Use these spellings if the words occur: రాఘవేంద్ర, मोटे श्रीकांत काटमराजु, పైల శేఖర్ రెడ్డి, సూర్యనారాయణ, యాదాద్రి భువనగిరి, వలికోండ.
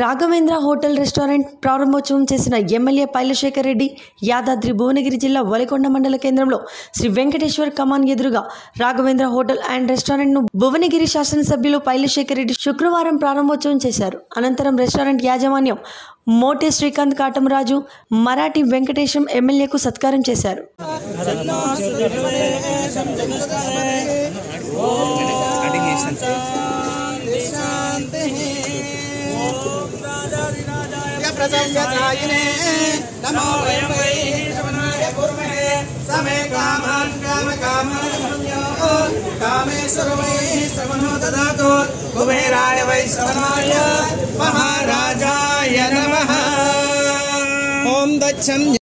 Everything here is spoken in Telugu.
రాఘవేంద్ర హోటల్ రెస్టారెంట్ ప్రారంభోత్సవం చేసిన ఎమ్మెల్యే పైలశేఖర్ రెడ్డి యాదాద్రి భువనగిరి జిల్లా వలికోండ మండల కేంద్రంలో శ్రీ వెంకటేశ్వర్ కమాన్ ఎదురుగా రాఘవేంద్ర హోటల్ అండ్ రెస్టారెంట్ను భువనగిరి శాసనసభ్యులు పైలశేఖర్ రెడ్డి శుక్రవారం ప్రారంభోత్సవం చేశారు. అనంతరం రెస్టారెంట్ యాజమాన్యం मोटे श्रीकांत काटमराजु मराठी वेंकटेश्वर एमएलए को सत्कार చేశారు. महाराजाय नमः. ओम दक्षम.